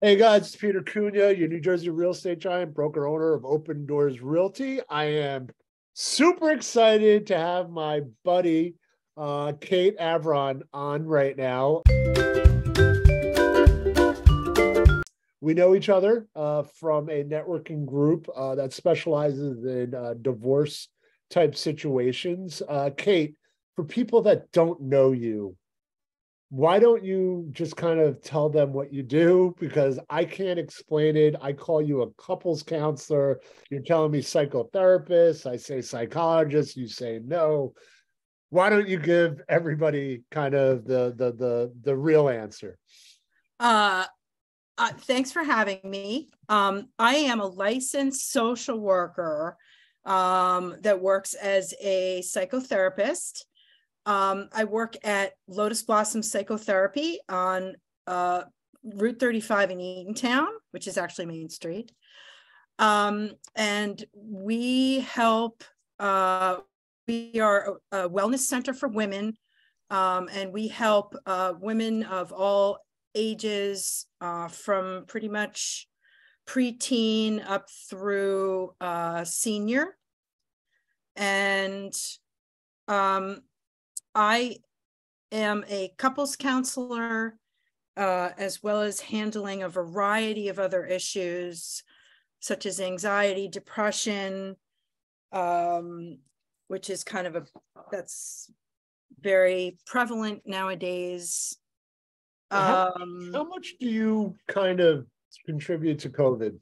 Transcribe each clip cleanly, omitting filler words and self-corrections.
Hey guys, it's Peter Cunha, your New Jersey real estate giant, broker owner of Open Doors Realty. I am super excited to have my buddy Kate Avron on right now. We know each other from a networking group that specializes in divorce type situations. Kate, for people that don't know you, why don't you just kind of tell them what you do? Because I can't explain it. I call you a couples counselor. You're telling me psychotherapist. I say psychologist. You say no. Why don't you give everybody kind of the real answer? Thanks for having me. I am a licensed social worker that works as a psychotherapist. I work at Lotus Blossom Psychotherapy on Route 35 in Eatontown, which is actually Main Street. And we help, we are a wellness center for women, and we help women of all ages from pretty much preteen up through senior. And I am a couples counselor, as well as handling a variety of other issues, such as anxiety, depression, which is kind of that's very prevalent nowadays. How much do you kind of contribute to COVID?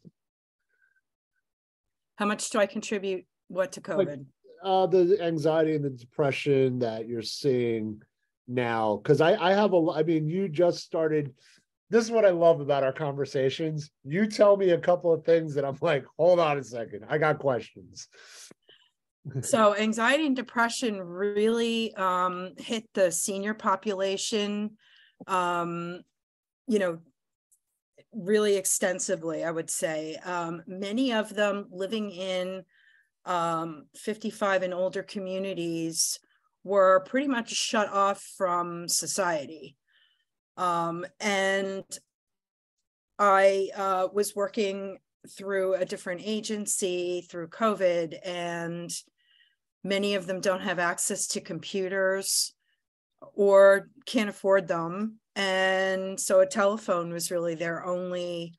How much do I contribute what to COVID? Like, the anxiety and the depression that you're seeing now, because I have you just started. This is what I love about our conversations. You tell me a couple of things that I'm like, hold on a second, I got questions. So anxiety and depression really hit the senior population, really extensively, I would say. Many of them living in 55 and older communities were pretty much shut off from society. And I was working through a different agency through COVID, and many of them don't have access to computers or can't afford them. And so a telephone was really their only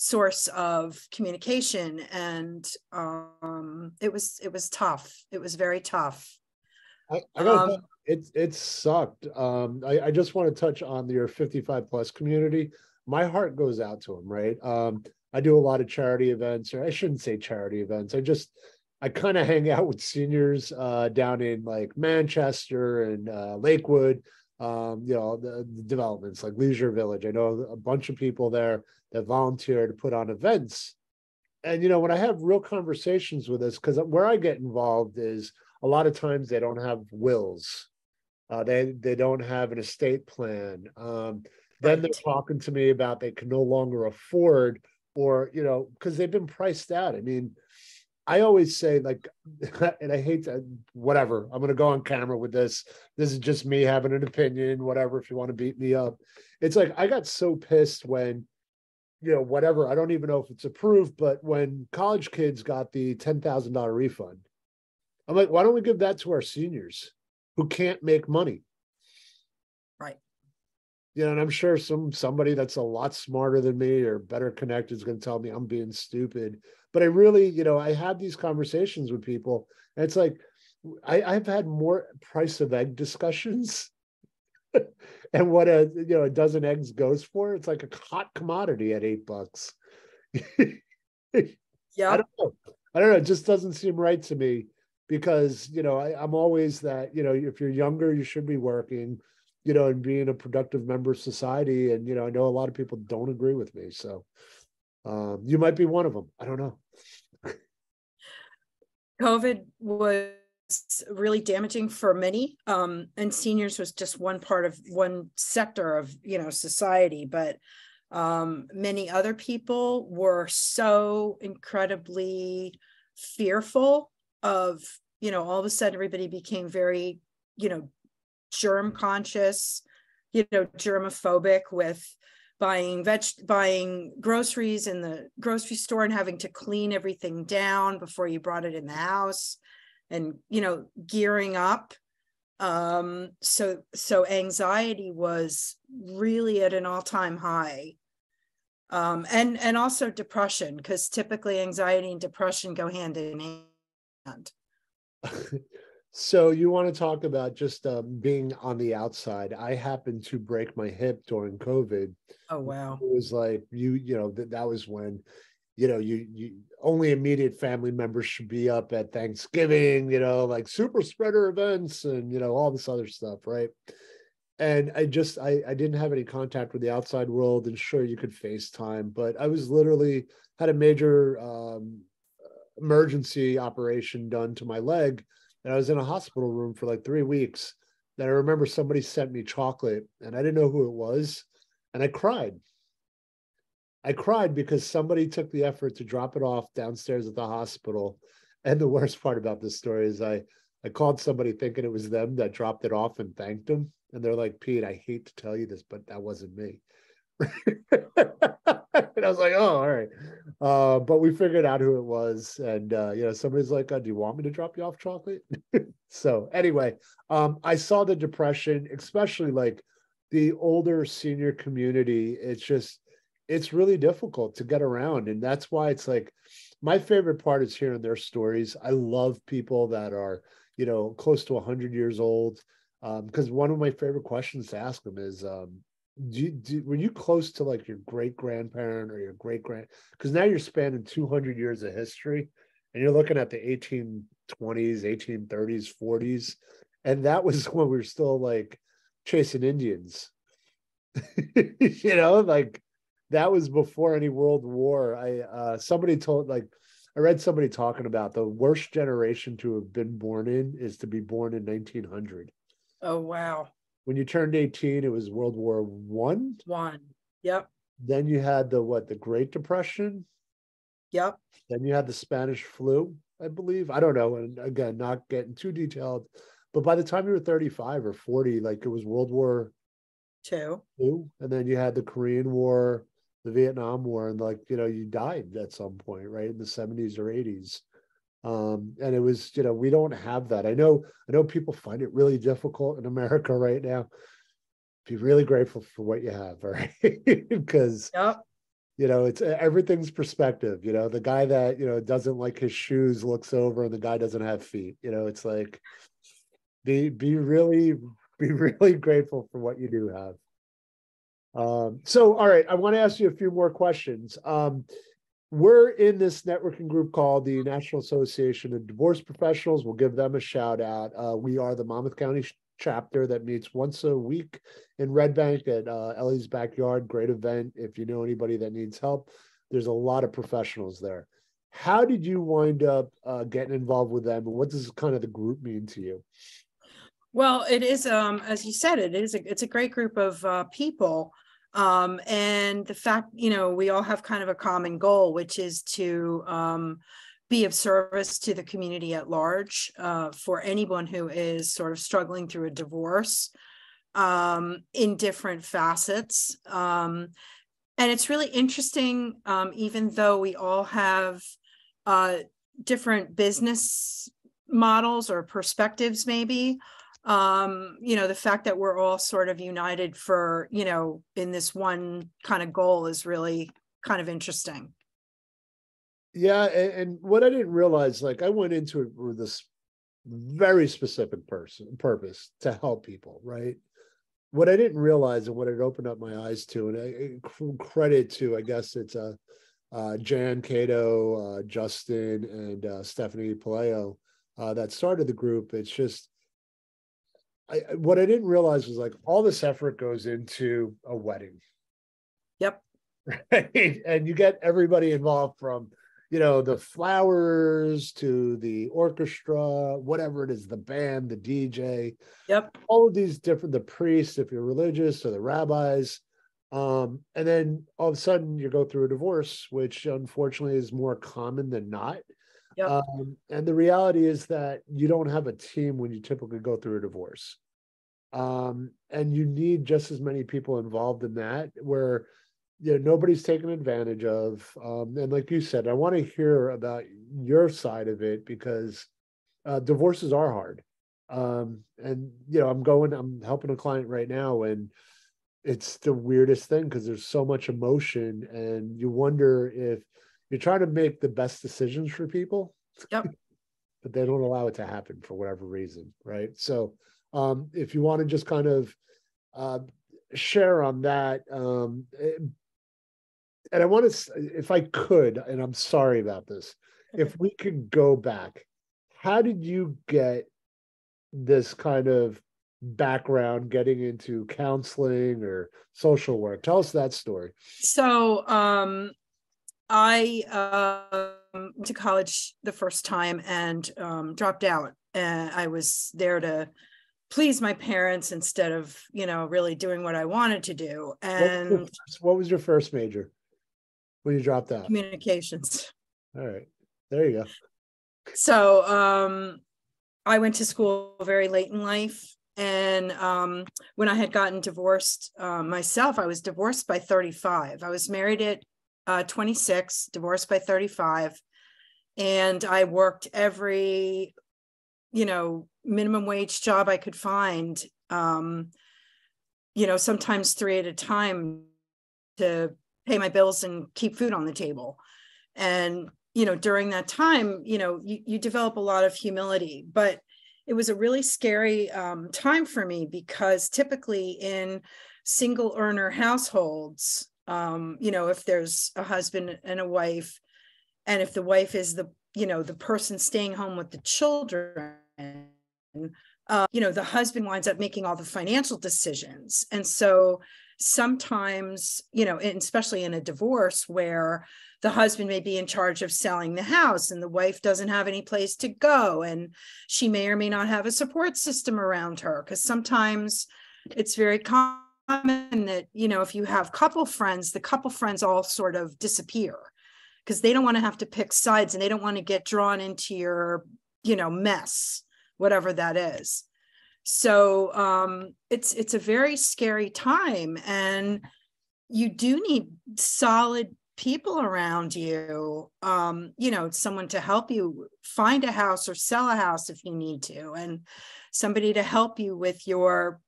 source of communication, and it was tough. It was very tough. I gotta say, it sucked. I just want to touch on your 55 plus community. My heart goes out to them, right? I do a lot of charity events, or I shouldn't say charity events. I kind of hang out with seniors down in like Manchester and Lakewood. The developments like Leisure Village. I know a bunch of people there that volunteer to put on events. And, when I have real conversations with this, because where I get involved is a lot of times they don't have wills. They don't have an estate plan. Then they're talking to me about they can no longer afford, or, because they've been priced out. I mean, I always say, like, and I hate to, whatever, I'm going to go on camera with this. This is just me having an opinion, whatever, if you want to beat me up. It's like, I got so pissed when, I don't even know if it's approved, but when college kids got the $10,000 refund, I'm like, why don't we give that to our seniors who can't make money? Right. And I'm sure somebody that's a lot smarter than me or better connected is going to tell me I'm being stupid. But I really, I have these conversations with people, and it's like, I've had more price of egg discussions and what a dozen eggs goes for. It's like a hot commodity at $8. Yeah. I don't know. It just doesn't seem right to me, because, I'm always that, if you're younger, you should be working, and being a productive member of society. And, I know a lot of people don't agree with me. So you might be one of them. I don't know. COVID was really damaging for many. And seniors was just one sector of, society, but many other people were so incredibly fearful of, all of a sudden everybody became very, germ conscious, germophobic with buying groceries in the grocery store and having to clean everything down before you brought it in the house, and, you know, gearing up. So anxiety was really at an all-time high. And also depression, because typically anxiety and depression go hand in hand. So you want to talk about just being on the outside. I happened to break my hip during COVID. Oh, wow. It was like, you know, that was when, you know, you only immediate family members should be up at Thanksgiving, you know, like super spreader events and, you know, all this other stuff. Right. And I didn't have any contact with the outside world, and sure, you could FaceTime, but I was literally had a major emergency operation done to my leg. And I was in a hospital room for like 3 weeks. That I remember somebody sent me chocolate, and I didn't know who it was. And I cried. I cried because somebody took the effort to drop it off downstairs at the hospital. And the worst part about this story is I called somebody thinking it was them that dropped it off and thanked them. And they're like, Pete, I hate to tell you this, but that wasn't me. And I was like, oh, all right. But we figured out who it was. And, you know, somebody's like, do you want me to drop you off chocolate? So anyway, I saw the depression, especially like the older senior community. It's just, it's really difficult to get around. And that's why it's like, my favorite part is hearing their stories. I love people that are, you know, close to 100 years old. Because one of my favorite questions to ask them is, were you close to like your great-grandparent or your great-grand? Because now you're spanning 200 years of history, and you're looking at the 1820s, 1830s, 40s. And that was when we were still like chasing Indians. You know, like that was before any World War. I read somebody talking about the worst generation to have been born in is to be born in 1900. Oh, wow. When you turned 18, it was World War I. Yep. Then you had the Great Depression. Yep. Then you had the Spanish flu, I believe. I don't know. And again, not getting too detailed, but by the time you were 35 or 40, like it was World War II. And then you had the Korean War, the Vietnam War, and like, you know, you died at some point, right? In the 70s or 80s. And it was, you know, we don't have that. I know people find it really difficult in America right now. Be really grateful for what you have, right? Because, yep. You know, it's everything's perspective. You know, the guy that, you know, doesn't like his shoes looks over and the guy doesn't have feet. You know, it's like, be really grateful for what you do have. So, all right, I want to ask you a few more questions. We're in this networking group called the National Association of Divorce Professionals. We'll give them a shout out. We are the Monmouth County chapter that meets once a week in Red Bank at Ellie's Backyard. Great event. If you know anybody that needs help, there's a lot of professionals there. How did you wind up getting involved with them? And what does kind of the group mean to you? Well, it is, as you said, it's a great group of people. And the fact, you know, we all have kind of a common goal, which is to be of service to the community at large for anyone who is sort of struggling through a divorce in different facets. And it's really interesting, even though we all have different business models or perspectives, maybe. You know, the fact that we're all sort of united for, you know, in this one kind of goal is really kind of interesting. Yeah. And what I didn't realize, like I went into it with this very specific purpose to help people, right? What I didn't realize and what it opened up my eyes to, and credit to, I guess it's Jan Cato, Justin, and Stephanie Palo that started the group. It's just, what I didn't realize was like all this effort goes into a wedding. Yep. Right. And you get everybody involved from, you know, the flowers to the orchestra, whatever it is, the band, the DJ. Yep. All of these different, the priests, if you're religious, or the rabbis. And then all of a sudden you go through a divorce, which unfortunately is more common than not. Yep. And the reality is that you don't have a team when you typically go through a divorce. And you need just as many people involved in that, where you know, nobody's taken advantage of. And like you said, I want to hear about your side of it, because divorces are hard. And, you know, I'm helping a client right now, and it's the weirdest thing because there's so much emotion, and you wonder if you're trying to make the best decisions for people, yep. but they don't allow it to happen for whatever reason. Right. So if you want to just kind of share on that, and I want to, if I could, and I'm sorry about this, if we could go back, how did you get this kind of background getting into counseling or social work? Tell us that story. So I went to college the first time and dropped out, and I was there to please my parents instead of, you know, really doing what I wanted to do. And what was your first major when you dropped out? Communications. All right, there you go. So I went to school very late in life. And when I had gotten divorced myself, I was divorced by 35. I was married at 26, divorced by 35. And I worked every, you know, minimum wage job I could find, you know, sometimes 3 at a time to pay my bills and keep food on the table. And, you know, during that time, you know, you develop a lot of humility, but it was a really scary time for me, because typically in single earner households, you know, if there's a husband and a wife, and if the wife is the, you know, the person staying home with the children, you know, the husband winds up making all the financial decisions. And so sometimes, you know, and especially in a divorce where the husband may be in charge of selling the house and the wife doesn't have any place to go, and she may or may not have a support system around her, because sometimes it's very common that, you know, if you have couple friends, the couple friends all sort of disappear because they don't want to have to pick sides, and they don't want to get drawn into your, you know, mess, whatever that is. So it's a very scary time, and you do need solid people around you, you know, someone to help you find a house or sell a house if you need to, and somebody to help you with your,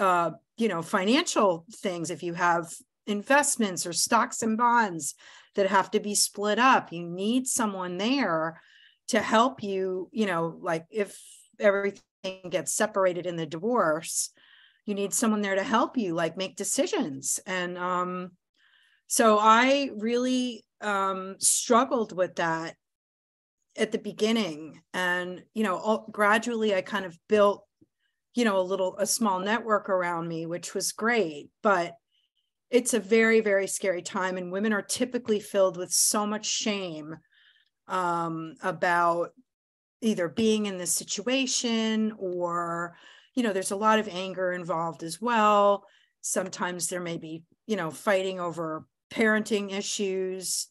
you know, financial things. If you have investments or stocks and bonds that have to be split up, you need someone there to help you, you know, like if everything gets separated in the divorce, you need someone there to help you, like, make decisions. And, so I really struggled with that at the beginning. And, you know, gradually I kind of built, you know, a small network around me, which was great, but it's a very, very scary time. And women are typically filled with so much shame about either being in this situation, or, you know, there's a lot of anger involved as well. Sometimes there may be, you know, fighting over parenting issues.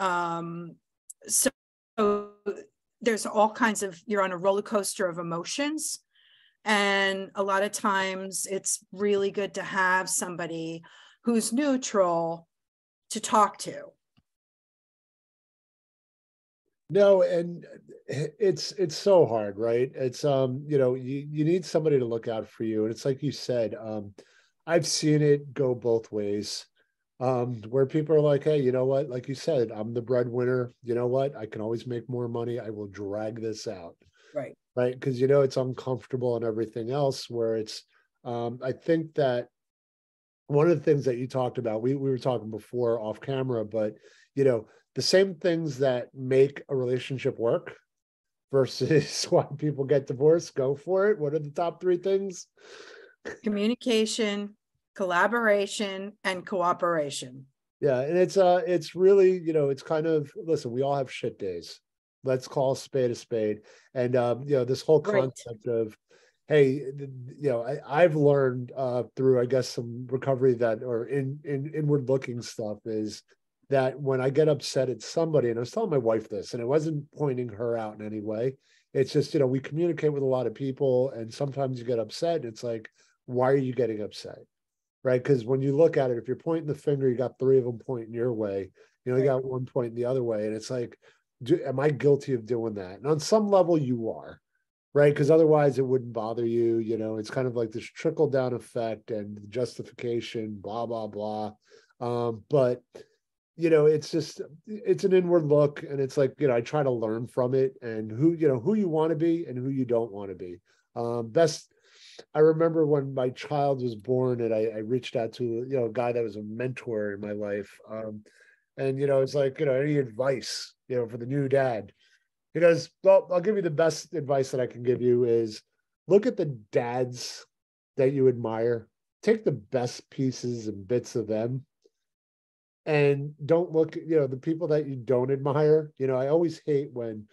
So there's all kinds of, you're on a roller coaster of emotions. And a lot of times it's really good to have somebody who's neutral to talk to. No, and it's so hard, right? It's, you know, you need somebody to look out for you. And it's like you said, I've seen it go both ways, where people are like, hey, you know what? Like you said, I'm the breadwinner. You know what? I can always make more money. I will drag this out. Right. Right. Because, you know, it's uncomfortable and everything else, where it's, I think that one of the things that you talked about, we were talking before off camera, but, you know, the same things that make a relationship work versus why people get divorced, go for it. What are the top 3 things? Communication, collaboration, and cooperation. Yeah. And it's really, you know, it's kind of, listen, we all have shit days. Let's call a spade a spade. And, you know, this whole concept right. of, hey, you know, I've learned through, I guess, some recovery that, or in inward looking stuff, is that when I get upset at somebody, and I was telling my wife this, and it wasn't pointing her out in any way. It's just, you know, we communicate with a lot of people, and sometimes you get upset and it's like, why are you getting upset? right? Because when you look at it, if you're pointing the finger, you got three of them pointing your way. You only got one pointing the other way. And it's like, am I guilty of doing that? And on some level you are, right? Because otherwise it wouldn't bother you. You know, it's kind of like this trickle down effect and justification, blah, blah, blah. But you know, it's just, it's an inward look, and it's like, you know, I try to learn from it, and who, you know, who you want to be and who you don't want to be. Best, I remember when my child was born, and I reached out to, you know, a guy that was a mentor in my life. And, you know, it's like, you know, any advice, you know, for the new dad? He goes, well, I'll give you the best advice that I can give you is look at the dads that you admire, take the best pieces and bits of them. And don't look, you know, the people that you don't admire. You know, I always hate when,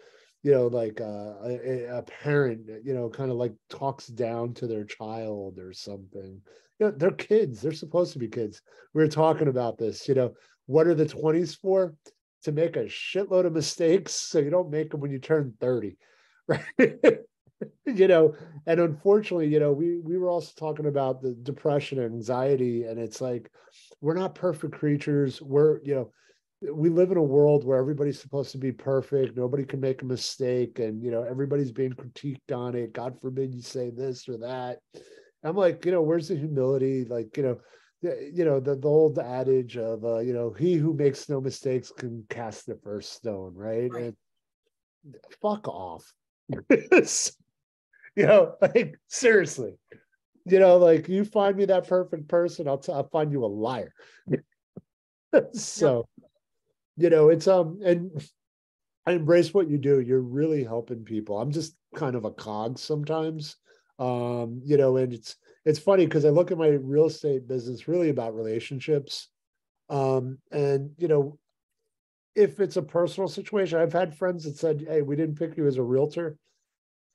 you know, like a parent, you know, kind of like talks down to their child or something. You know, they're kids. They're supposed to be kids. We were talking about this, you know, what are the 20s for? To make a shitload of mistakes so you don't make them when you turn 30, right? You know, and unfortunately, you know, we were also talking about the depression and anxiety, and it's like, we're not perfect creatures. We're, you know, we live in a world where everybody's supposed to be perfect. Nobody can make a mistake. And, you know, everybody's being critiqued on it. God forbid you say this or that. I'm like, you know, where's the humility? Like, you know, the old adage of, you know, he who makes no mistakes can cast the first stone, right? And fuck off. You know, like, seriously, you know, like, you find me that perfect person, I'll find you a liar. So, you know, it's, and I embrace what you do. You're really helping people. I'm just kind of a cog sometimes, you know, and it's funny because I look at my real estate business really about relationships. And, you know, if it's a personal situation, I've had friends that said, hey, we didn't pick you as a realtor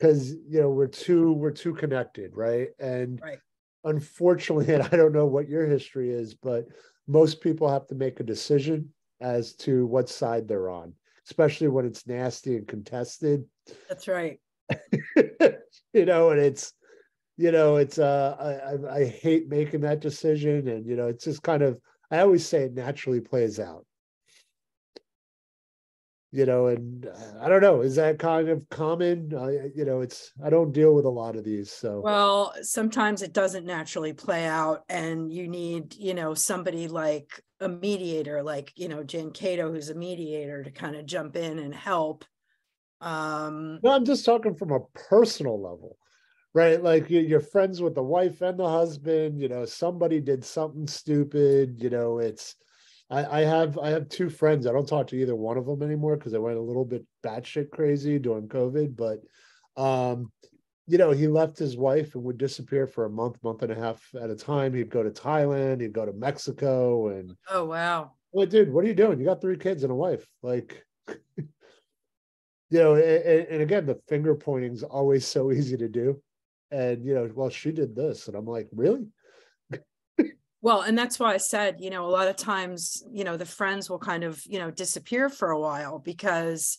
because, you know, we're too connected. Right. And unfortunately, and I don't know what your history is, but most people have to make a decision as to what side they're on, especially when it's nasty and contested. That's right. You know, and it's, you know, it's, I hate making that decision. And, you know, it's just kind of, I always say it naturally plays out. You know, and I don't know, is that kind of common? You know, it's, I don't deal with a lot of these. So, well, sometimes it doesn't naturally play out, and you need, you know, somebody like a mediator, like, you know, Jan Cato, who's a mediator, to kind of jump in and help. No, I'm just talking from a personal level, right? Like you're friends with the wife and the husband, you know, somebody did something stupid, you know, it's, I have two friends. I don't talk to either one of them anymore because I went a little bit batshit crazy during COVID. But, you know, he left his wife and would disappear for a month and a half at a time. He'd go to Thailand. He'd go to Mexico. And oh, wow. Well, dude, what are you doing? You got three kids and a wife. Like, you know, and again, the finger pointing is always so easy to do. And, you know, well, she did this. And I'm like, really? Well, and that's why I said, you know, a lot of times, you know, the friends will kind of, you know, disappear for a while because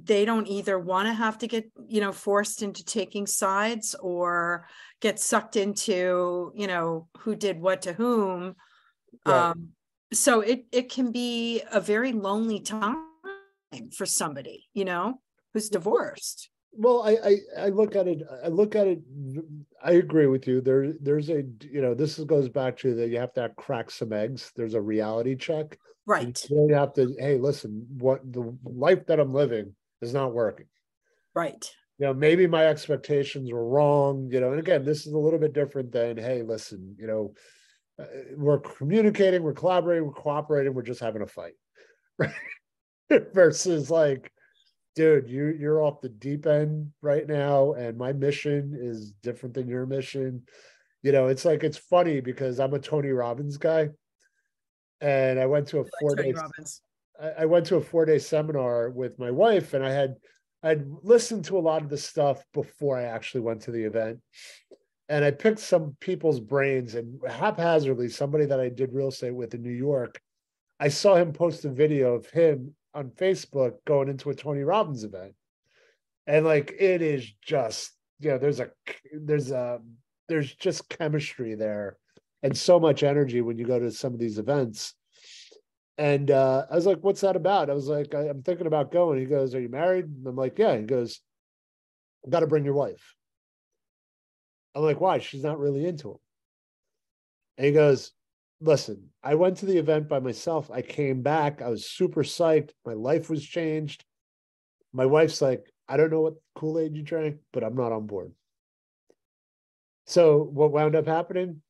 they don't either want to have to get, you know, forced into taking sides or get sucked into, you know, who did what to whom. Right. So it can be a very lonely time for somebody, you know, who's divorced. Well, I look at it. I agree with you. There's a, you know, this goes back to that. You have to crack some eggs. There's a reality check. Right. You really have to, hey, listen, what the life that I'm living is not working. Right. You know, maybe my expectations were wrong, you know, and again, this is a little bit different than, hey, listen, you know, we're communicating, we're collaborating, we're cooperating, we're just having a fight. Right. Versus like, dude, you're off the deep end right now, and my mission is different than your mission. You know, it's like, it's funny because I'm a Tony Robbins guy, and I went to a four-day seminar with my wife, and I'd listened to a lot of the stuff before I actually went to the event, and I picked some people's brains, and haphazardly, somebody that I did real estate with in New York, I saw him post a video of him on Facebook going into a Tony Robbins event. And like, it is just, you know, there's just chemistry there and so much energy when you go to some of these events. And I was like, what's that about? I was like, I'm thinking about going. He goes, are you married? And I'm like, yeah. He goes, I've got to bring your wife. I'm like, why? She's not really into him. And he goes, listen, I went to the event by myself. I came back. I was super psyched. My life was changed. My wife's like, I don't know what Kool-Aid you drank, but I'm not on board. So what wound up happening?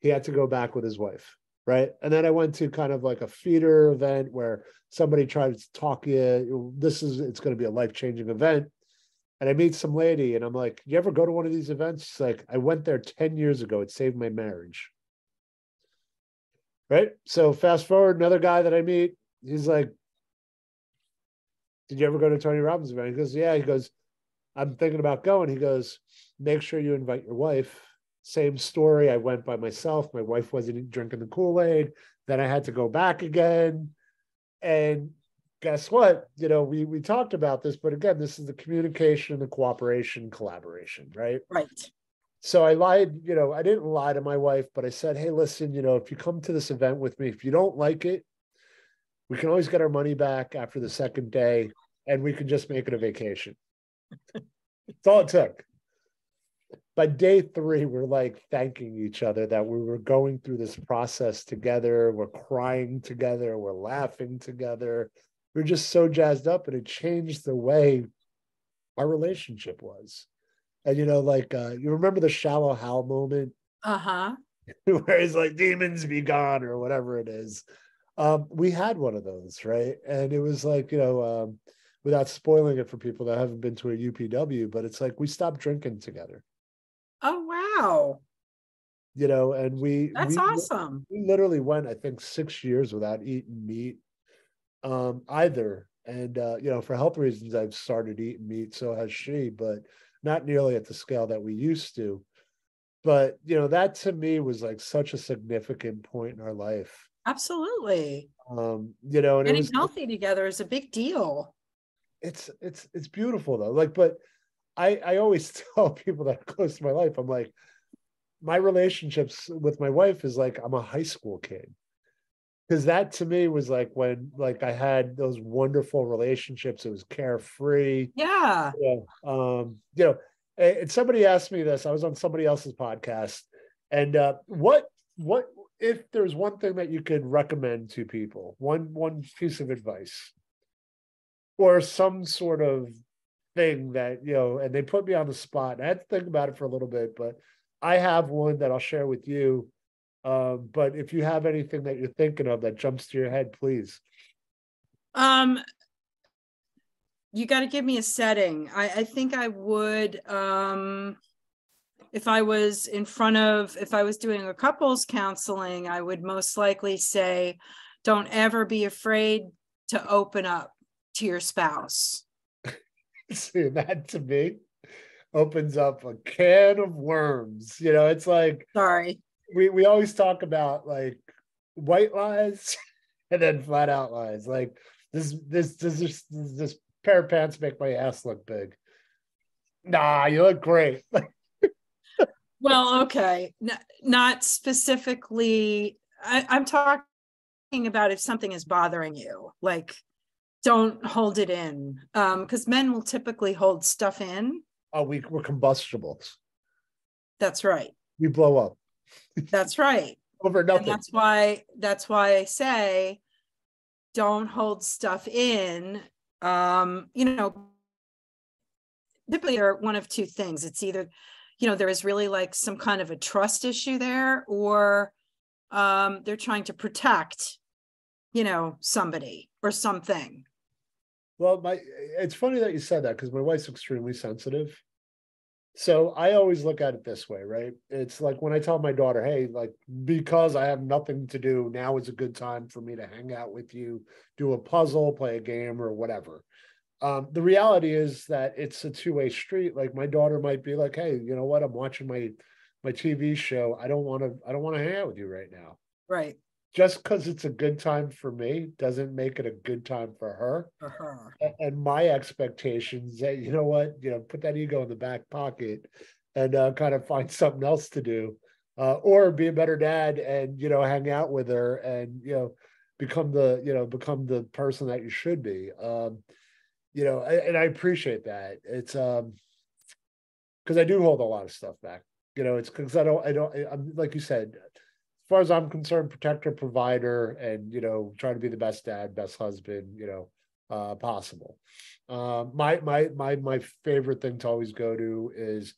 He had to go back with his wife, right? And then I went to kind of like a feeder event where somebody tried to talk you. It's going to be a life-changing event. And I meet some lady and I'm like, you ever go to one of these events? She's like, I went there 10 years ago. It saved my marriage. Right? So fast forward, another guy that I meet, he's like, did you ever go to Tony Robbins event? He goes, yeah. He goes, I'm thinking about going. He goes, make sure you invite your wife. Same story. I went by myself. My wife wasn't drinking the Kool-Aid. Then I had to go back again. And guess what? You know, we talked about this, but again, this is the communication, the cooperation, collaboration, right? Right. So I lied, you know, I didn't lie to my wife, but I said, hey, listen, you know, if you come to this event with me, if you don't like it, we can always get our money back after the second day and we can just make it a vacation. That's all it took. By day three, we're like thanking each other that we were going through this process together. We're crying together. We're laughing together. We're just so jazzed up, and it changed the way our relationship was. And, you know, like, you remember the Shallow Hal moment? Uh-huh. Where he's like, demons be gone or whatever it is. We had one of those, right? And it was like, you know, without spoiling it for people that haven't been to a UPW, but it's like we stopped drinking together. Oh, wow. You know, and that's awesome. We literally went, I think, 6 years without eating meat either. And, you know, for health reasons, I've started eating meat. So has she, but not nearly at the scale that we used to. But, you know, that to me was like such a significant point in our life. Absolutely. You know, and getting healthy together is a big deal. It's beautiful though. Like, but I always tell people that are close to my life, I'm like, my relationships with my wife is like, I'm a high school kid. Cause that to me was like, when, like I had those wonderful relationships, it was carefree. Yeah. You know, and somebody asked me this, I was on somebody else's podcast, and what if there's one thing that you could recommend to people, one piece of advice, or some sort of thing that, you know, and they put me on the spot. And I had to think about it for a little bit, but I have one that I'll share with you. But if you have anything that you're thinking of that jumps to your head, please. You got to give me a setting. I think I would, if I was if I was doing a couples counseling, I would most likely say, don't ever be afraid to open up to your spouse. See, that to me opens up a can of worms. You know, it's like, sorry, we always talk about like white lies and then flat out lies. Like this pair of pants make my ass look big. Nah, you look great. Well, okay. Not specifically. I'm talking about if something is bothering you, like don't hold it in. Because men will typically hold stuff in. Oh, we're combustibles. That's right. We blow up. That's right. Over nothing. And that's why I say don't hold stuff in. You know, typically are one of two things. It's either, you know, there is really like some kind of a trust issue there, or they're trying to protect, you know, somebody or something. Well, it's funny that you said that, because my wife's extremely sensitive. So I always look at it this way, right? It's like when I tell my daughter, hey, like, because I have nothing to do, now is a good time for me to hang out with you, do a puzzle, play a game or whatever. The reality is that it's a two-way street. Like my daughter might be like, hey, you know what? I'm watching my TV show. I don't want to hang out with you right now. Right. Just because it's a good time for me doesn't make it a good time for her. Uh-huh. And my expectations that, you know what, you know, put that ego in the back pocket and kind of find something else to do. or be a better dad and, you know, hang out with her and, you know, become the person that you should be. You know, and I appreciate that. It's, because I do hold a lot of stuff back, you know, it's because I'm like you said, as far as I'm concerned, protector, provider, and, you know, try to be the best dad, best husband, you know, possible. My favorite thing to always go to is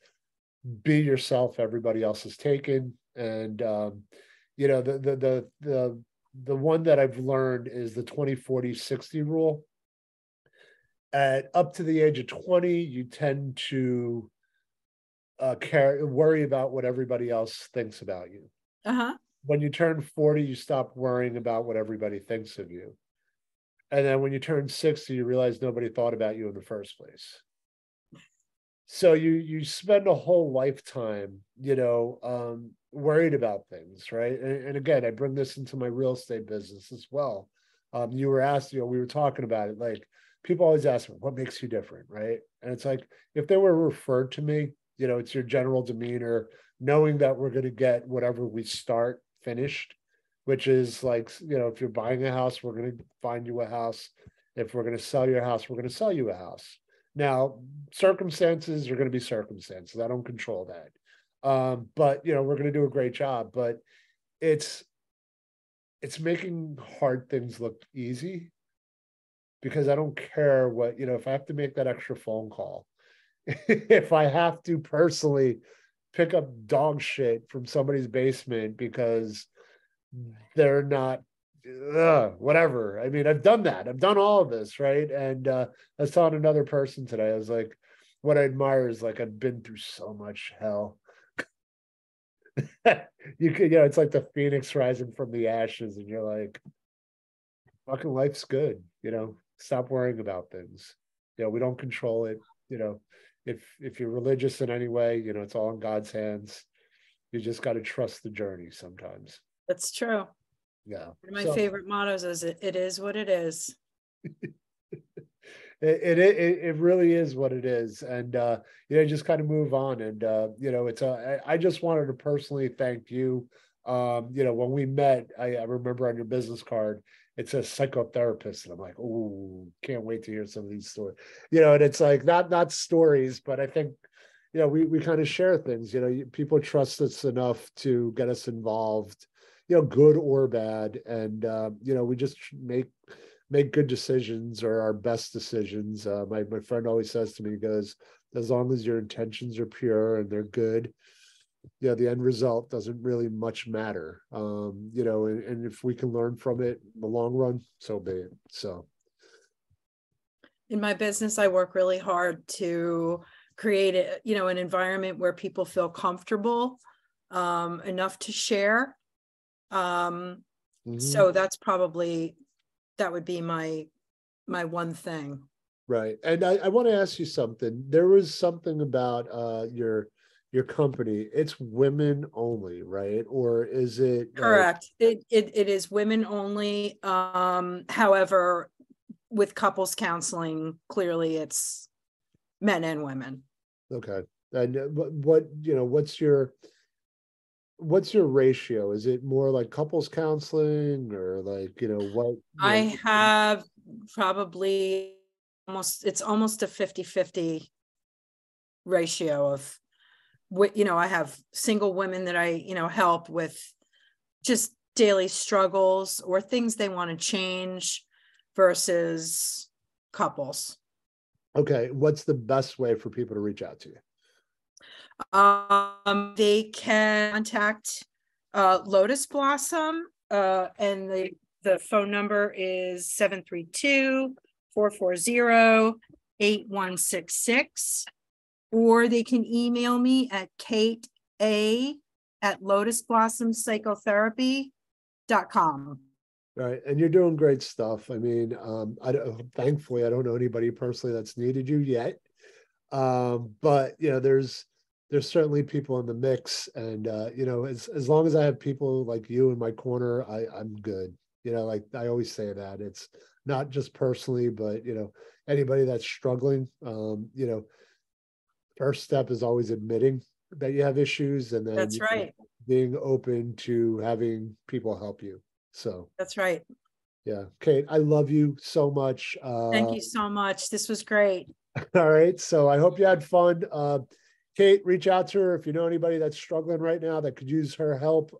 be yourself. Everybody else is taken. And, you know, the one that I've learned is the 20-40-60 rule. At up to the age of 20, you tend to worry about what everybody else thinks about you. Uh-huh. When you turn 40, you stop worrying about what everybody thinks of you. And then when you turn 60, you realize nobody thought about you in the first place. So you spend a whole lifetime, you know, worried about things, right? And again, I bring this into my real estate business as well. You were asked, you know, we were talking about it, like, people always ask me, what makes you different, right? And it's like, if they were referred to me, you know, it's your general demeanor, knowing that we're going to get whatever we start finished, which is like, you know, if you're buying a house, we're going to find you a house. If we're going to sell your house, we're going to sell you a house. Now, circumstances are going to be circumstances. I don't control that. But, you know, we're going to do a great job. But it's making hard things look easy, because I don't care what, you know, if I have to make that extra phone call, if I have to personally pick up dog shit from somebody's basement because they're not, whatever. I mean, I've done that. I've done all of this, right? And I was telling another person today, I was like, what I admire is, like, I've been through so much hell. You know, it's like the phoenix rising from the ashes, and you're like, fucking life's good, you know, stop worrying about things. You know, we don't control it. You know, if you're religious in any way, you know, it's all in God's hands. You just got to trust the journey sometimes. That's true. Yeah. One of my favorite mottos is, it is what it is. It really is what it is. And, you know, just kind of move on. And, you know, I just wanted to personally thank you. You know, when we met, I remember on your business card, it says psychotherapist. And I'm like, oh, can't wait to hear some of these stories. You know, and it's like, not stories, but I think, you know, we kind of share things. You know, people trust us enough to get us involved, you know, good or bad. And, you know, we just make good decisions, or our best decisions. My friend always says to me, he goes, as long as your intentions are pure and they're good, you know, the end result doesn't really much matter. You know, and if we can learn from it in the long run, so be it. So in my business, I work really hard to create a, you know, an environment where people feel comfortable enough to share. Mm-hmm. So that would be my one thing. Right. And I want to ask you something. There was something about your company. It's women only, right? Or is it? Correct. It is women only. However, with couples counseling, clearly it's men and women. Okay. And what's your ratio? Is it more like couples counseling, or like, you know, what? I have probably it's almost a 50-50 ratio of, you know, I have single women that I, you know, help with just daily struggles or things they want to change, versus couples. Okay. What's the best way for people to reach out to you? They can contact Lotus Blossom, and the phone number is 732-440-8166, or they can email me at kateA@lotusblossomspsychotherapy.com. All right. And you're doing great stuff. I mean, thankfully, I don't know anybody personally that's needed you yet. But, you know, there's certainly people in the mix, and, you know, as long as I have people like you in my corner, I'm good. You know, like I always say that it's not just personally, but, you know, anybody that's struggling, you know, first step is always admitting that you have issues, and then that's right. being open to having people help you. So that's right. Yeah. Kate, I love you so much. Thank you so much. This was great. All right. So I hope you had fun. Kate, reach out to her if you know anybody that's struggling right now that could use her help.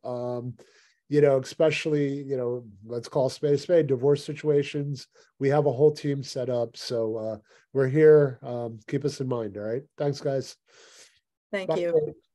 You know, especially, you know, let's call spade a spade, divorce situations. We have a whole team set up. So we're here. Keep us in mind. All right. Thanks, guys. Thank you. Bye.